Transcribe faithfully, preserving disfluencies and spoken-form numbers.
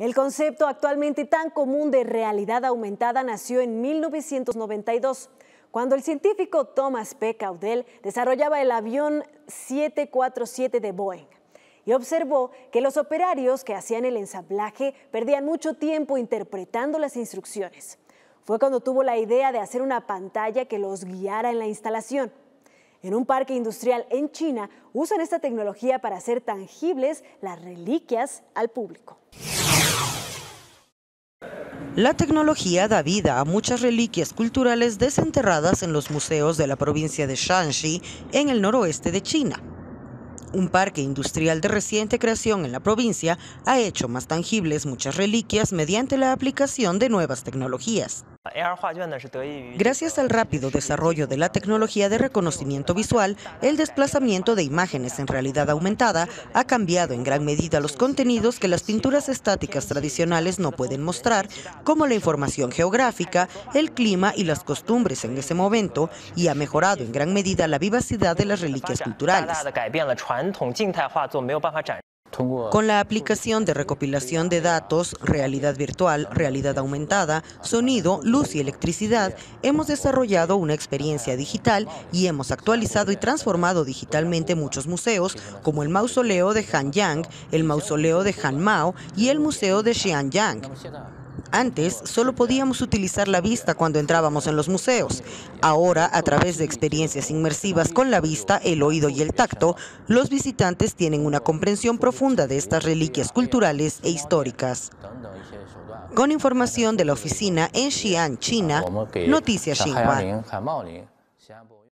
El concepto actualmente tan común de realidad aumentada nació en mil novecientos noventa y dos, cuando el científico Thomas P. Caudell desarrollaba el avión siete cuatro siete de Boeing y observó que los operarios que hacían el ensamblaje perdían mucho tiempo interpretando las instrucciones. Fue cuando tuvo la idea de hacer una pantalla que los guiara en la instalación. En un parque industrial en China usan esta tecnología para hacer tangibles las reliquias al público. La tecnología da vida a muchas reliquias culturales desenterradas en los museos de la provincia de Shaanxi, en el noroeste de China. Un parque industrial de reciente creación en la provincia ha hecho más tangibles muchas reliquias mediante la aplicación de nuevas tecnologías. Gracias al rápido desarrollo de la tecnología de reconocimiento visual, el desplazamiento de imágenes en realidad aumentada ha cambiado en gran medida los contenidos que las pinturas estáticas tradicionales no pueden mostrar, como la información geográfica, el clima y las costumbres en ese momento, y ha mejorado en gran medida la vivacidad de las reliquias culturales. Con la aplicación de recopilación de datos, realidad virtual, realidad aumentada, sonido, luz y electricidad, hemos desarrollado una experiencia digital y hemos actualizado y transformado digitalmente muchos museos, como el mausoleo de Hanyang, el mausoleo de Hanmao y el museo de Xianyang. Antes, solo podíamos utilizar la vista cuando entrábamos en los museos. Ahora, a través de experiencias inmersivas con la vista, el oído y el tacto, los visitantes tienen una comprensión profunda de estas reliquias culturales e históricas. Con información de la oficina en Xi'an, China, Noticias Xinhua.